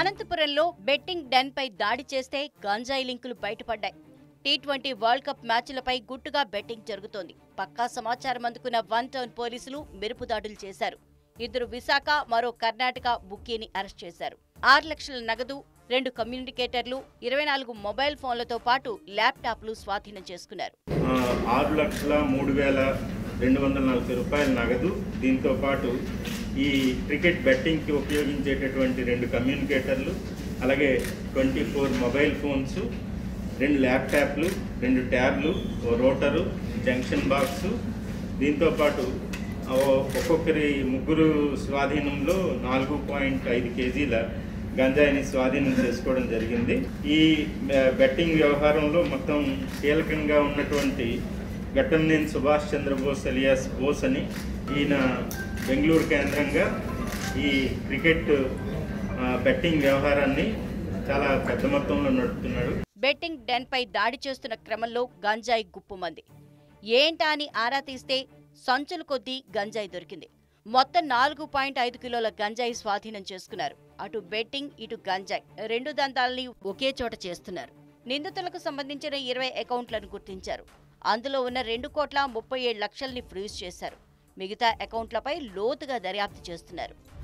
అనంతపురంలో betting den పై దాడి చేస్తే గంజాయి లింకులు బయటపడ్డాయి. T20 వరల్డ్ కప్ మ్యాచ్లపై గుట్టుగా బెట్టింగ్ జరుగుతోంది. పక్కా సమాచారం అందుకున్న వన్ టౌన్ పోలీసులు మెరుపు దాడులు చేశారు. ఇద్దరు విశాఖ, మరో కర్ణాటక బుక్కీని అరెస్ట్ చేశారు. 6 లక్షల నగదు, 2 కమ్యూనికేటర్లు, 24 మొబైల్ ఫోన్లతో పాటు ల్యాప్టాప్లు స్వాధీనం చేసుకున్నారు. 6,03,240 నగదు, దీంతో పాటు ఈ క్రికెట్ బెట్టింగ్కి ఉపయోగించేటటువంటి 2 కమ్యూనికేటర్లు, అలాగే 24 మొబైల్ ఫోన్స్, 2 ల్యాప్టాప్లు, 2 ట్యాబ్లు, ఓ రోటరు, జంక్షన్ బాక్సు, దీంతోపాటు ఒక్కొక్కరి 3 స్వాధీనంలో 4.5 కేజీల గంజాయిని స్వాధీనం చేసుకోవడం జరిగింది. ఈ బెట్టింగ్ వ్యవహారంలో మొత్తం కీలకంగా ఉన్నటువంటి ఘటనేని సుభాష్ చంద్రబోస్ అలియాస్ బోస్ అని ఈయన బెంగళూరు కేంద్రంగా ఈ క్రికెట్ బెట్టింగ్ వ్యవహారాన్ని చాలా పెద్ద మొత్తంలో నడుపుతున్నాడు. బెట్టింగ్ డెన్పై దాడి చేస్తున్న క్రమంలో గంజాయి గుప్పుమంది. ఏంటా అని ఆరా తీస్తే సంచుల కొద్దీ గంజాయి దొరికింది. మొత్తం 4.5 కిలోల గంజాయి స్వాధీనం చేసుకున్నారు. అటు బెట్టింగ్, ఇటు గంజాయి, 2 దందాలని ఒకే చోట చేస్తున్నారు. నిందితులకు సంబంధించిన 20 అకౌంట్లను గుర్తించారు. అందులో ఉన్న 2,37,00,000ని ఫ్రీజ్ చేశారు. మిగతా అకౌంట్లపై లోతుగా దర్యాప్తు చేస్తున్నారు.